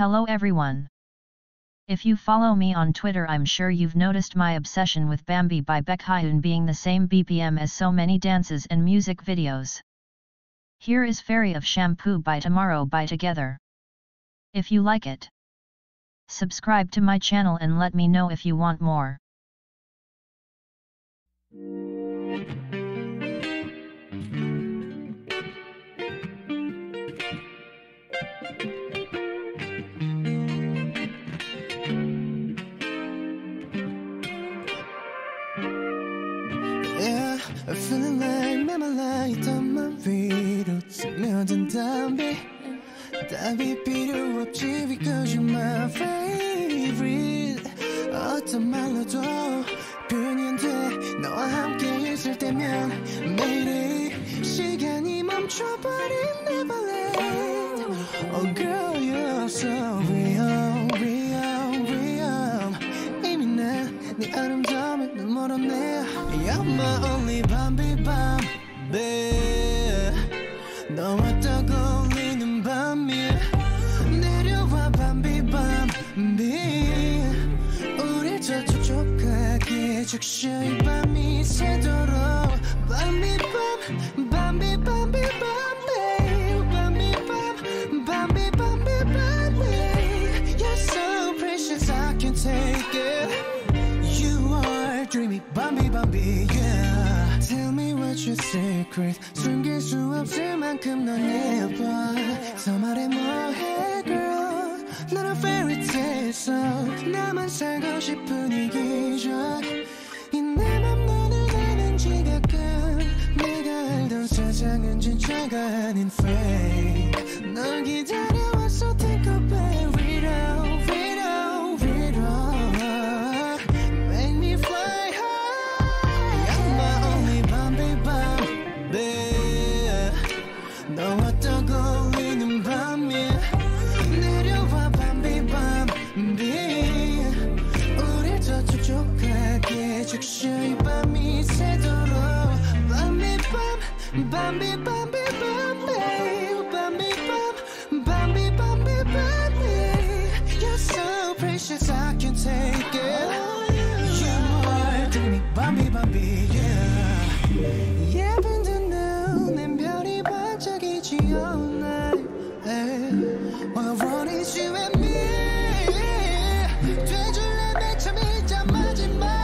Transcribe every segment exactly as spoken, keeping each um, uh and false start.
Hello everyone. If you follow me on Twitter, I'm sure you've noticed my obsession with Bambi by Baekhyun being the same B P M as so many dances and music videos. Here is Fairy of Shampoo by Tomorrow x Together. If you like it, subscribe to my channel and let me know if you want more. Yeah, I'm feeling like Marmalade on my feet. 스며든 담배 답이 필요 없지 because you're my favorite. 어떤 말로도 표현이 안 돼. 너와 함께 있을 때면 매일의 시간이 멈춰버린 Neverland. Oh girl, you're so real, real, real. 이미 난 네 아름다움에 눈 멀었네. You're my only Bambi, Bambi. 너와 떠올리는 밤이 내려와 Bambi, Bambi. 우릴 더 촉촉하게 해줄 이 밤이 새도록 Bambi, Bambi, Bambi, Bambi, Bambi, Bambi, Bambi, Bambi, Bambi. You're so precious, I can't take it. You are dreamy, Bambi, Bambi, yeah. Tell me what's your secret. 숨길 수 없을 만큼 넌 예뻐. 더 말해 뭐해 girl. Not a fairy tale song. 나만 살고 싶은 이 기적. 이 내 맘 너는 아는 지각함. 내가 알던 세상은 진짜가 아닌 fake. 널 기다려왔어. Think about it all. 이 밤이 새도록 Bambi, Bambi, Bambi, Bambi, Bambi, Bambi, Bambi. You're so precious, I can't take it. You are dreamy, Bambi, Bambi, yeah. 예쁜 듯 나오는 별이 반짝이지 all night. Well, what is you and me? 되줄래 매참 잊자 마지막.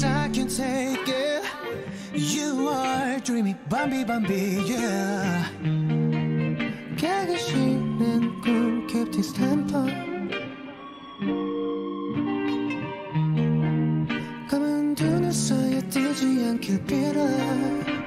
I can take it. You are dreamy, Bambi, Bambi, yeah. 깨기 싫은 꿈 깊이 삼켜. 가만두는 사이에 뜨지 않길 빌어.